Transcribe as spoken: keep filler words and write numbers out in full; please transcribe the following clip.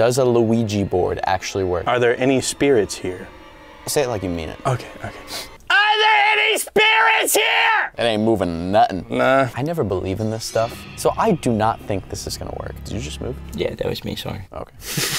Does a Luigi board actually work? Are there any spirits here? Say it like you mean it. Okay, okay. Are there any spirits here? It ain't moving nothing. Nah. I never believe in this stuff, so I do not think this is gonna work. Did you just move? Yeah, that was me, sorry. Okay.